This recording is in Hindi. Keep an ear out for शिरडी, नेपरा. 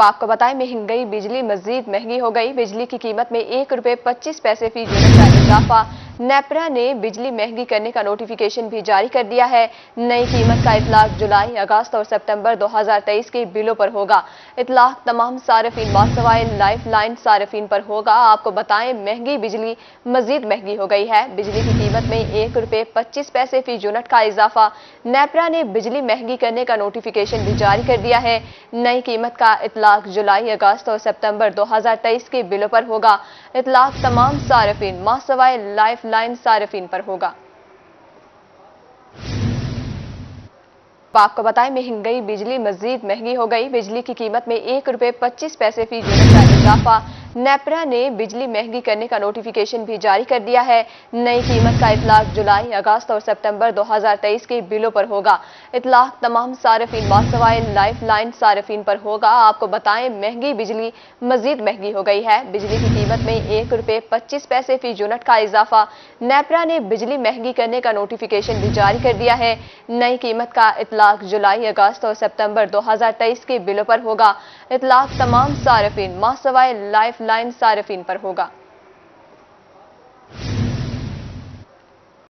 आपको बताएं महंगाई बिजली मजीद महंगी हो गई। बिजली की कीमत में 1 रुपये 25 पैसे फी यूनिट का इजाफा। नेपरा ने बिजली महंगी करने का नोटिफिकेशन भी जारी कर दिया है। नई कीमत का इतलाक जुलाई, अगस्त और सितंबर 2023 के बिलों पर होगा। इतलाक तमाम सारफीन बासवाए लाइफ लाइन सारफीन पर होगा। आपको बताएं महंगी बिजली मजीद महंगी हो गई है। बिजली की कीमत में 1 रुपये 25 पैसे फी यूनिट का इजाफा। नेपरा ने बिजली महंगी करने का नोटिफिकेशन भी जारी कर दिया है। नई कीमत का इतलाक जुलाई, अगस्त और सितंबर 2023 के बिलों पर होगा। इतलाक तमाम सारफीन बासवाए लाइफ लाइन सारफीन पर होगा। आपको बताएं महंगाई बिजली मजीद महंगी हो गई। बिजली की कीमत में 1 रुपये 25 पैसे फी यूनिट का इजाफा। नेपरा ने बिजली महंगी करने का नोटिफिकेशन भी जारी कर दिया है। नई कीमत का इतलाक जुलाई, अगस्त और सितंबर 2023 के बिलों पर होगा। इतलाक तमाम सारफीन बासवाए लाइफ लाइन सारफीन पर होगा। आपको बताएं महंगी बिजली मजीद महंगी हो गई है। बिजली की कीमत में 1 रुपये 25 पैसे फी यूनिट का इजाफा। नेपरा ने बिजली महंगी करने का नोटिफिकेशन भी जारी कर दिया है। नई कीमत का इतलाक जुलाई, अगस्त और सितंबर 2023 के बिलों पर होगा। इतलाक तमाम सारफीन बासवाए लाइफ लाइन सारफीन पर होगा।